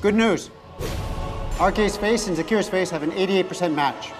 Good news. RK Space and Zakir Space have an 88% match.